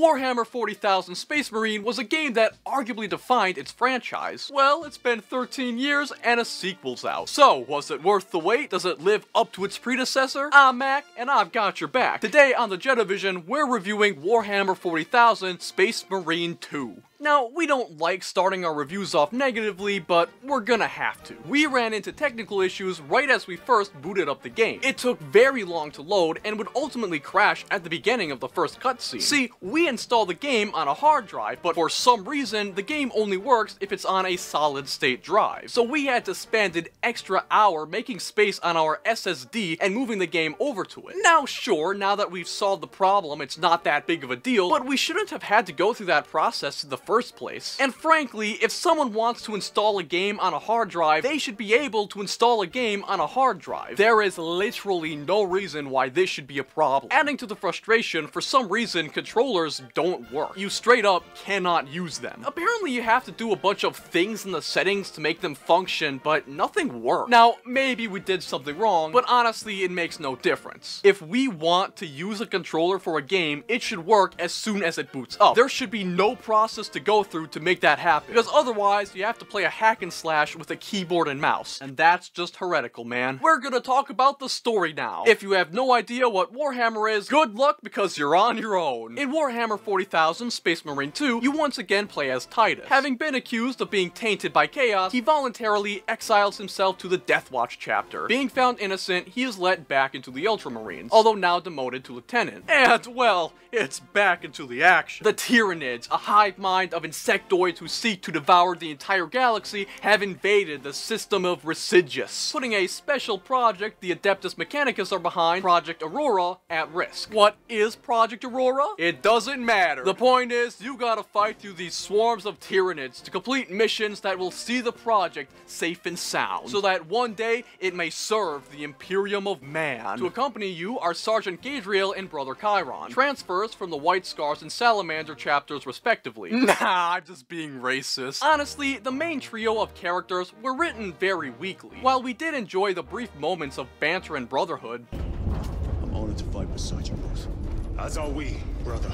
Warhammer 40,000 Space Marine was a game that arguably defined its franchise. Well, it's been 13 years and a sequel's out. So, was it worth the wait? Does it live up to its predecessor? I'm Mac, and I've got your back. Today on the Jedevision, we're reviewing Warhammer 40,000 Space Marine 2. Now, we don't like starting our reviews off negatively, but we're gonna have to. We ran into technical issues right as we first booted up the game. It took very long to load and would ultimately crash at the beginning of the first cutscene. See, we installed the game on a hard drive, but for some reason, the game only works if it's on a solid state drive. So we had to spend an extra hour making space on our SSD and moving the game over to it. Now sure, now that we've solved the problem, it's not that big of a deal, but we shouldn't have had to go through that process in the first place. And frankly, if someone wants to install a game on a hard drive, they should be able to install a game on a hard drive. There is literally no reason why this should be a problem. Adding to the frustration, for some reason, controllers don't work. You straight up cannot use them. Apparently you have to do a bunch of things in the settings to make them function, but nothing worked. Now, maybe we did something wrong, but honestly, it makes no difference. If we want to use a controller for a game, it should work as soon as it boots up. There should be no process to go through to make that happen, because otherwise you have to play a hack and slash with a keyboard and mouse, and that's just heretical, man. We're gonna talk about the story now. If you have no idea what Warhammer is, good luck because you're on your own. In Warhammer 40,000 Space Marine 2, you once again play as Titus. Having been accused of being tainted by chaos, he voluntarily exiles himself to the Death Watch chapter. Being found innocent, he is let back into the Ultramarines, although now demoted to lieutenant. And, well, it's back into the action. The Tyranids, a hive mind of insectoids who seek to devour the entire galaxy, have invaded the system of Residious, putting a special project the Adeptus Mechanicus are behind, Project Aurora, at risk. What is Project Aurora? It doesn't matter. The point is, you gotta fight through these swarms of Tyranids to complete missions that will see the project safe and sound, so that one day it may serve the Imperium of Man. To accompany you are Sergeant Gadriel and Brother Chiron, transfers from the White Scars and Salamander chapters respectively. Nah, I'm just being racist. Honestly, the main trio of characters were written very weakly. While we did enjoy the brief moments of banter and brotherhood, I'm honored to fight with Sergeant Luz. As are we, brother.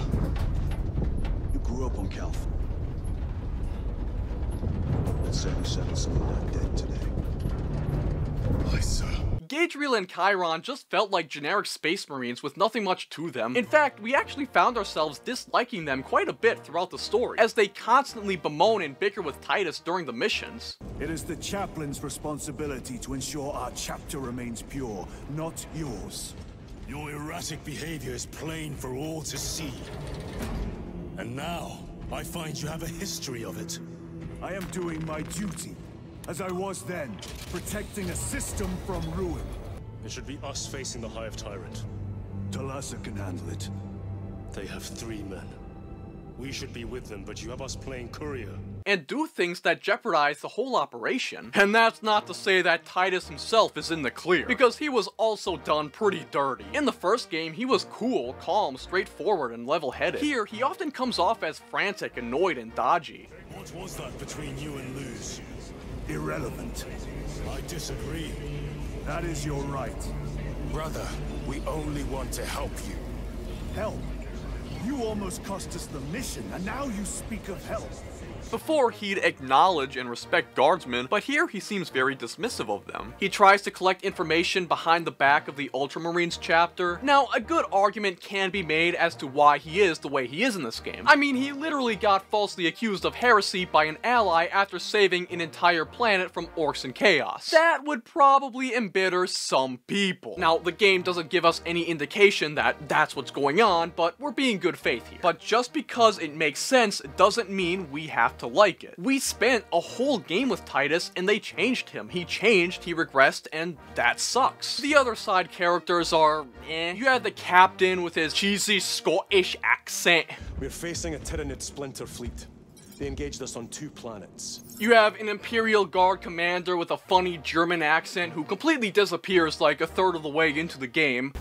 You grew up on Calf. And sadly settled some of that debt today. Aye, sir. Gadriel and Chiron just felt like generic Space Marines with nothing much to them. In fact, we actually found ourselves disliking them quite a bit throughout the story, as they constantly bemoan and bicker with Titus during the missions. It is the chaplain's responsibility to ensure our chapter remains pure, not yours. Your erratic behavior is plain for all to see. And now, I find you have a history of it. I am doing my duty. As I was then, protecting a system from ruin. It should be us facing the Hive Tyrant. Talasa can handle it. They have 3 men. We should be with them, but you have us playing courier. And do things that jeopardize the whole operation. And that's not to say that Titus himself is in the clear, because he was also done pretty dirty. In the first game, he was cool, calm, straightforward, and level-headed. Here, he often comes off as frantic, annoyed, and dodgy. What was that between you and Luz? Irrelevant. I disagree. That is your right. Brother, we only want to help you. Help? You almost cost us the mission, and now you speak of help. Before, he'd acknowledge and respect guardsmen, but here he seems very dismissive of them. He tries to collect information behind the back of the Ultramarines chapter. Now, a good argument can be made as to why he is the way he is in this game. I mean, he literally got falsely accused of heresy by an ally after saving an entire planet from orcs and chaos. That would probably embitter some people. Now, the game doesn't give us any indication that that's what's going on, but we're being good faith here. But just because it makes sense doesn't mean we have to like it. We spent a whole game with Titus and they changed him. He changed, he regressed, and that sucks. The other side characters are eh. You had the captain with his cheesy Scottish accent. We're facing a Tyranid splinter fleet. They engaged us on 2 planets. You have an Imperial Guard commander with a funny German accent who completely disappears like a third of the way into the game.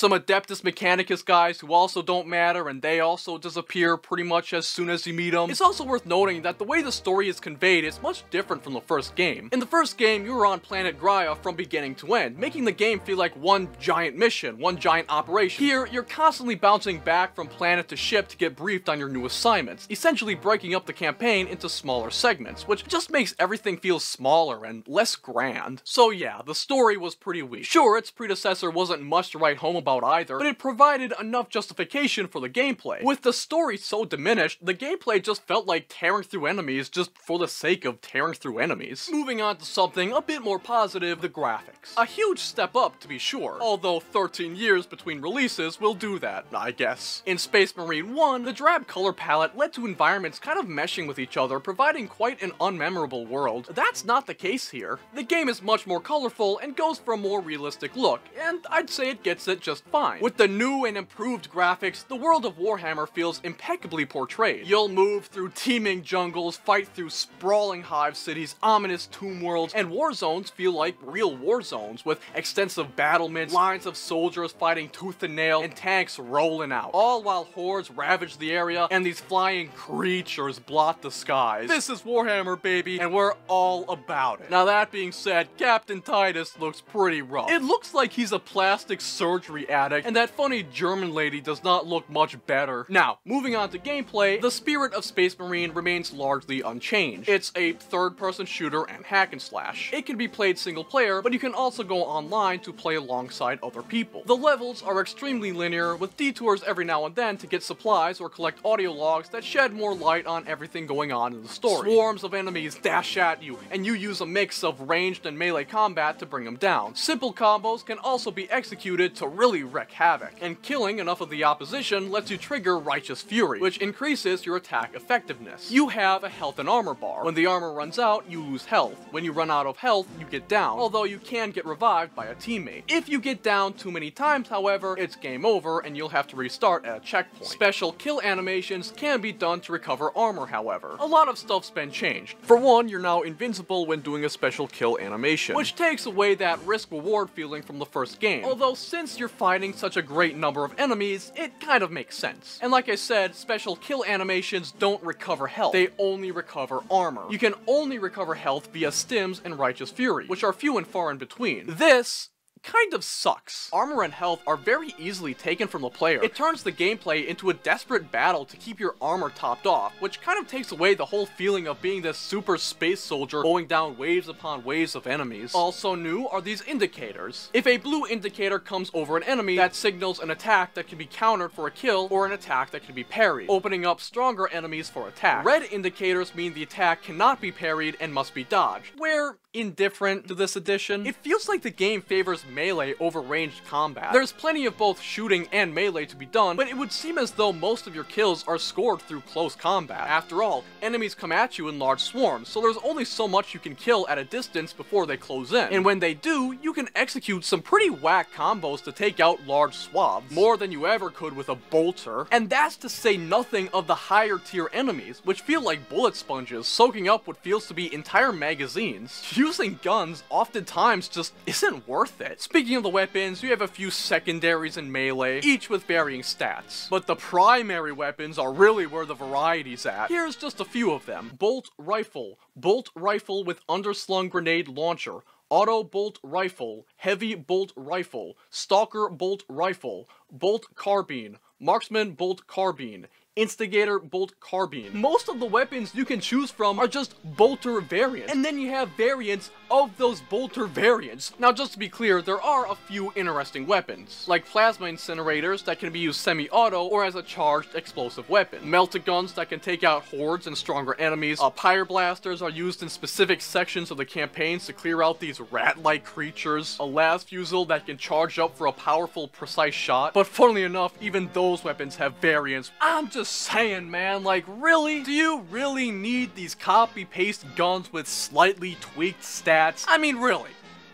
some Adeptus Mechanicus guys who also don't matter, and they also disappear pretty much as soon as you meet them. It's also worth noting that the way the story is conveyed is much different from the first game. In the first game, you were on planet Graia from beginning to end, making the game feel like one giant mission, one giant operation. Here, you're constantly bouncing back from planet to ship to get briefed on your new assignments, essentially breaking up the campaign into smaller segments, which just makes everything feel smaller and less grand. So yeah, the story was pretty weak. Sure, its predecessor wasn't much to write home about either, but it provided enough justification for the gameplay. With the story so diminished, the gameplay just felt like tearing through enemies just for the sake of tearing through enemies. Moving on to something a bit more positive, the graphics. A huge step up, to be sure, although 13 years between releases will do that, I guess. In Space Marine 1, the drab color palette led to environments kind of meshing with each other, providing quite an unmemorable world. That's not the case here. The game is much more colorful and goes for a more realistic look, and I'd say it gets it just fine. With the new and improved graphics, the world of Warhammer feels impeccably portrayed. You'll move through teeming jungles, fight through sprawling hive cities, ominous tomb worlds, and war zones feel like real war zones, with extensive battlements, lines of soldiers fighting tooth and nail, and tanks rolling out, all while hordes ravage the area and these flying creatures blot the skies. This is Warhammer, baby, and we're all about it. Now that being said, Captain Titus looks pretty rough. It looks like he's a plastic surgery addict, and that funny German lady does not look much better. Now, moving on to gameplay, the spirit of Space Marine remains largely unchanged. It's a third-person shooter and hack and slash. It can be played single player, but you can also go online to play alongside other people. The levels are extremely linear, with detours every now and then to get supplies or collect audio logs that shed more light on everything going on in the story. Swarms of enemies dash at you, and you use a mix of ranged and melee combat to bring them down. Simple combos can also be executed to really wreak havoc, and killing enough of the opposition lets you trigger Righteous Fury, which increases your attack effectiveness. You have a health and armor bar. When the armor runs out, you lose health. When you run out of health, you get down, although you can get revived by a teammate. If you get down too many times, however, it's game over and you'll have to restart at a checkpoint. Special kill animations can be done to recover armor, however. A lot of stuff's been changed. For one, you're now invincible when doing a special kill animation, which takes away that risk-reward feeling from the first game, although since you're fighting such a great number of enemies, it kind of makes sense. And like I said, special kill animations don't recover health, they only recover armor. You can only recover health via Stims and Righteous Fury, which are few and far in between. This kind of sucks. Armor and health are very easily taken from the player. It turns the gameplay into a desperate battle to keep your armor topped off, which kind of takes away the whole feeling of being this super space soldier going down waves upon waves of enemies. Also new are these indicators. If a blue indicator comes over an enemy, that signals an attack that can be countered for a kill or an attack that can be parried, opening up stronger enemies for attack. Red indicators mean the attack cannot be parried and must be dodged. We're indifferent to this edition. It feels like the game favors melee over ranged combat. There's plenty of both shooting and melee to be done, but it would seem as though most of your kills are scored through close combat. After all, enemies come at you in large swarms, so there's only so much you can kill at a distance before they close in, and when they do, you can execute some pretty whack combos to take out large swaths, more than you ever could with a bolter, and that's to say nothing of the higher tier enemies, which feel like bullet sponges, soaking up what feels to be entire magazines. Using guns oftentimes just isn't worth it. Speaking of the weapons, you have a few secondaries in melee, each with varying stats. But the primary weapons are really where the variety's at. Here's just a few of them. Bolt Rifle with Underslung Grenade Launcher, Auto Bolt Rifle, Heavy Bolt Rifle, Stalker Bolt Rifle, Bolt Carbine, Marksman Bolt Carbine, Instigator Bolt Carbine. Most of the weapons you can choose from are just bolter variants, and then you have variants of those bolter variants. Now just to be clear, there are a few interesting weapons, like plasma incinerators that can be used semi-auto or as a charged explosive weapon, Meltaguns that can take out hordes and stronger enemies, pyroblasters are used in specific sections of the campaigns to clear out these rat-like creatures, a Las Fusil that can charge up for a powerful, precise shot, but funnily enough, even those weapons have variants. I'm just saying, man, like really? Do you really need these copy-paste guns with slightly tweaked stats? I mean, really?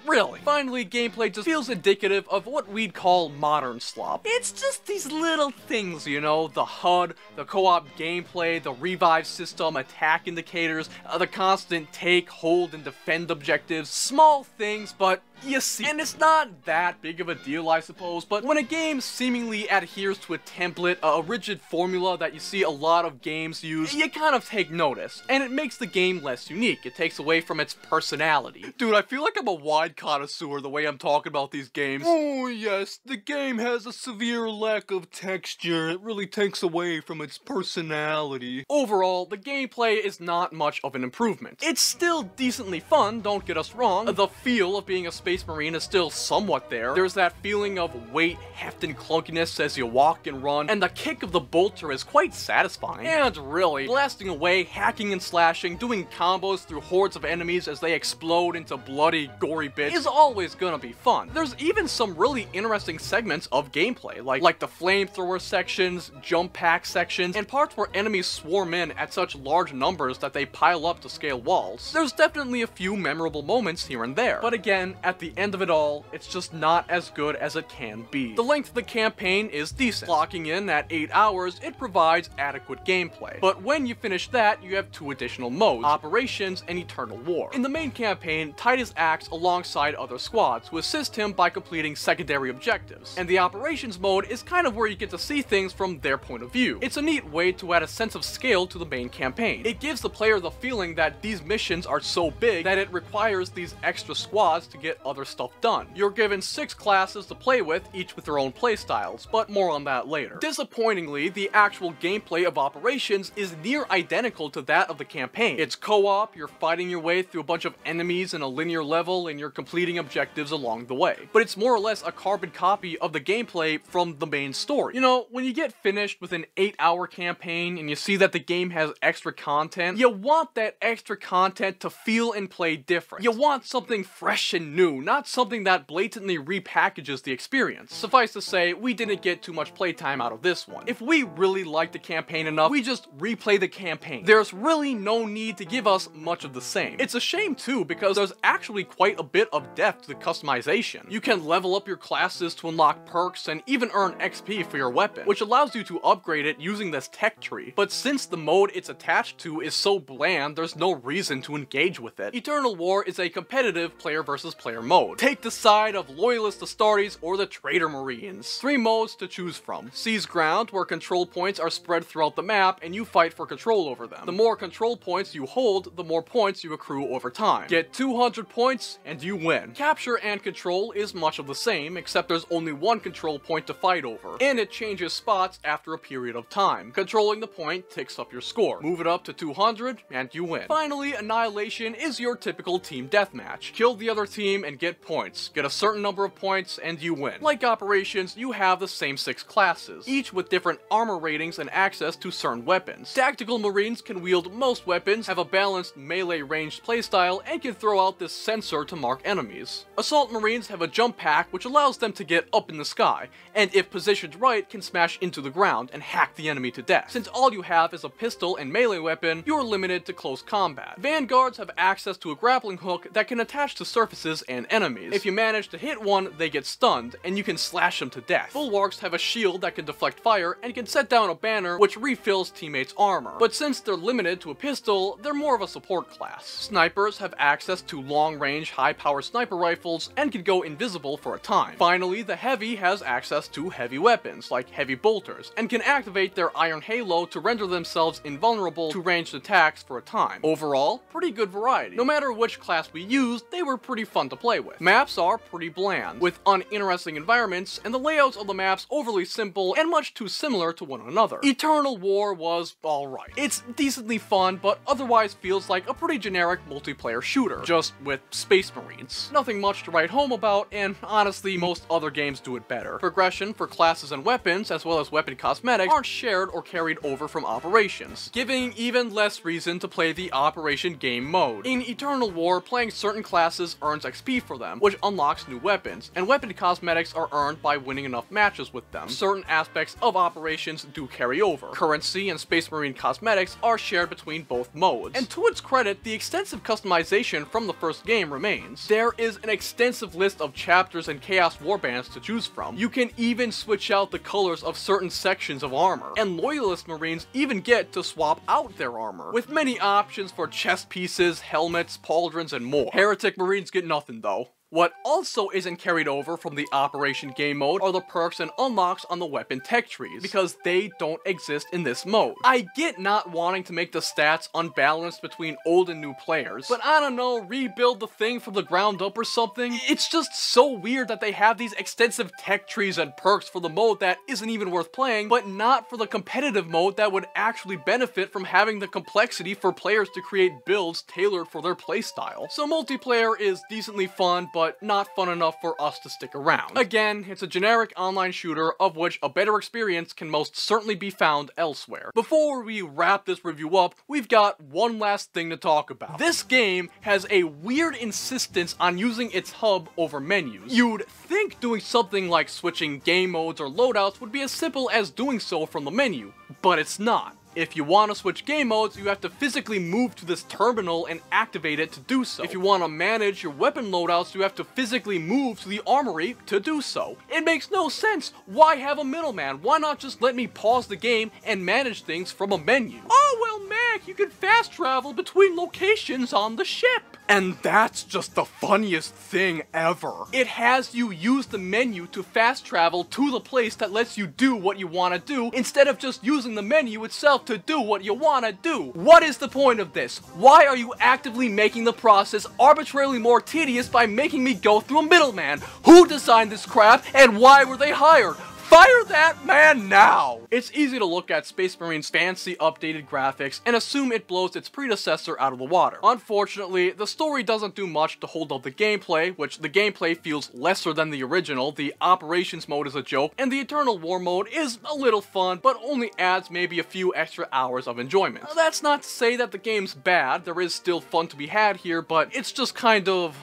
Really. Finally, gameplay just feels indicative of what we'd call modern slop. It's just these little things, you know, the HUD, the co-op gameplay, the revive system, attack indicators, the constant take, hold, and defend objectives. Small things, but you see. And it's not that big of a deal, I suppose, but when a game seemingly adheres to a template, a rigid formula that you see a lot of games use, you kind of take notice, and it makes the game less unique. It takes away from its personality. Dude, I feel like I'm a wide connoisseur the way I'm talking about these games. Oh yes, the game has a severe lack of texture. It really takes away from its personality. Overall, the gameplay is not much of an improvement. It's still decently fun, don't get us wrong. The feel of being a Space Marine is still somewhat there. There's that feeling of weight, heft, and clunkiness as you walk and run, and the kick of the bolter is quite satisfying. And really, blasting away, hacking and slashing, doing combos through hordes of enemies as they explode into bloody, gory bits is always gonna be fun. There's even some really interesting segments of gameplay, like the flamethrower sections, jump pack sections, and parts where enemies swarm in at such large numbers that they pile up to scale walls. There's definitely a few memorable moments here and there, but again, at the end of it all, it's just not as good as it can be. The length of the campaign is decent. Clocking in at 8 hours, it provides adequate gameplay. But when you finish that, you have two additional modes, Operations and Eternal War. In the main campaign, Titus acts alongside other squads who assist him by completing secondary objectives, and the Operations mode is kind of where you get to see things from their point of view. It's a neat way to add a sense of scale to the main campaign. It gives the player the feeling that these missions are so big that it requires these extra squads to get other stuff done. You're given 6 classes to play with, each with their own playstyles, but more on that later. Disappointingly, the actual gameplay of Operations is near identical to that of the campaign. It's co-op, you're fighting your way through a bunch of enemies in a linear level, and you're completing objectives along the way. But it's more or less a carbon copy of the gameplay from the main story. You know, when you get finished with an 8-hour campaign and you see that the game has extra content, you want that extra content to feel and play different. You want something fresh and new, not something that blatantly repackages the experience. Suffice to say, we didn't get too much playtime out of this one. If we really liked the campaign enough, we just replay the campaign. There's really no need to give us much of the same. It's a shame too, because there's actually quite a bit of depth to the customization. You can level up your classes to unlock perks and even earn XP for your weapon, which allows you to upgrade it using this tech tree. But since the mode it's attached to is so bland, there's no reason to engage with it. Eternal War is a competitive player versus player mode. Take the side of loyalist Astartes or the traitor Marines. 3 modes to choose from. Seize ground, where control points are spread throughout the map and you fight for control over them. The more control points you hold, the more points you accrue over time. Get 200 points and you win. Capture and control is much of the same, except there's only one control point to fight over, and it changes spots after a period of time. Controlling the point ticks up your score. Move it up to 200 and you win. Finally, Annihilation is your typical team deathmatch. Kill the other team and get points. Get a certain number of points and you win. Like Operations, you have the same 6 classes, each with different armor ratings and access to certain weapons. Tactical Marines can wield most weapons, have a balanced melee ranged playstyle, and can throw out this sensor to mark enemies. Assault Marines have a jump pack which allows them to get up in the sky, and if positioned right, can smash into the ground and hack the enemy to death. Since all you have is a pistol and melee weapon, you're limited to close combat. Vanguards have access to a grappling hook that can attach to surfaces and enemies. If you manage to hit one, they get stunned, and you can slash them to death. Bulwarks have a shield that can deflect fire and can set down a banner which refills teammates' armor, but since they're limited to a pistol, they're more of a support class. Snipers have access to long-range, high-power sniper rifles and can go invisible for a time. Finally, the Heavy has access to heavy weapons, like heavy bolters, and can activate their iron halo to render themselves invulnerable to ranged attacks for a time. Overall, pretty good variety. No matter which class we used, they were pretty fun to play with. Maps are pretty bland, with uninteresting environments, and the layouts of the maps overly simple and much too similar to one another. Eternal War was alright. It's decently fun, but otherwise feels like a pretty generic multiplayer shooter, just with Space Marines. Nothing much to write home about, and honestly, most other games do it better. Progression for classes and weapons, as well as weapon cosmetics, aren't shared or carried over from Operations, giving even less reason to play the Operation game mode. In Eternal War, playing certain classes earns XP for them, which unlocks new weapons, and weapon cosmetics are earned by winning enough matches with them. Certain aspects of Operations do carry over. Currency and Space Marine cosmetics are shared between both modes, and to its credit, the extensive customization from the first game remains. There is an extensive list of chapters and Chaos warbands to choose from. You can even switch out the colors of certain sections of armor, and Loyalist Marines even get to swap out their armor, with many options for chest pieces, helmets, pauldrons, and more. Heretic Marines get nothing though. What also isn't carried over from the Operation game mode are the perks and unlocks on the weapon tech trees, because they don't exist in this mode. I get not wanting to make the stats unbalanced between old and new players, but I don't know, rebuild the thing from the ground up or something? It's just so weird that they have these extensive tech trees and perks for the mode that isn't even worth playing, but not for the competitive mode that would actually benefit from having the complexity for players to create builds tailored for their playstyle. So multiplayer is decently fun, but not fun enough for us to stick around. Again, it's a generic online shooter of which a better experience can most certainly be found elsewhere. Before we wrap this review up, we've got one last thing to talk about. This game has a weird insistence on using its hub over menus. You'd think doing something like switching game modes or loadouts would be as simple as doing so from the menu, but it's not. If you want to switch game modes, you have to physically move to this terminal and activate it to do so. If you want to manage your weapon loadouts, you have to physically move to the armory to do so. It makes no sense. Why have a middleman? Why not just let me pause the game and manage things from a menu? Oh, well, Mac, you can fast travel between locations on the ship. And that's just the funniest thing ever. It has you use the menu to fast travel to the place that lets you do what you want to do, instead of just using the menu itself to do what you want to do. What is the point of this? Why are you actively making the process arbitrarily more tedious by making me go through a middleman? Who designed this crap and why were they hired? Fire that man now! It's easy to look at Space Marine's fancy updated graphics and assume it blows its predecessor out of the water. Unfortunately, the story doesn't do much to hold up the gameplay, which the gameplay feels lesser than the original, the Operations mode is a joke, and the Eternal War mode is a little fun, but only adds maybe a few extra hours of enjoyment. Now, that's not to say that the game's bad, there is still fun to be had here, but it's just kind of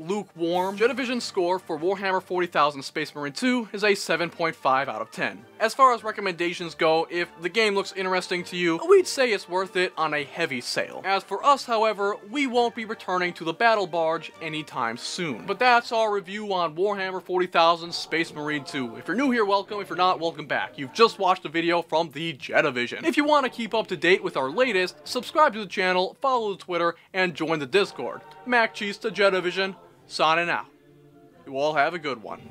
lukewarm. Jedevision's score for Warhammer 40,000 Space Marine 2 is a 7.5 out of 10. As far as recommendations go, if the game looks interesting to you, we'd say it's worth it on a heavy sale. As for us, however, we won't be returning to the Battle Barge anytime soon. But that's our review on Warhammer 40,000 Space Marine 2. If you're new here, welcome. If you're not, welcome back. You've just watched a video from the Jedevision. If you want to keep up to date with our latest, subscribe to the channel, follow the Twitter, and join the Discord. Mac Cheese to Jedevision, signing out. You all have a good one.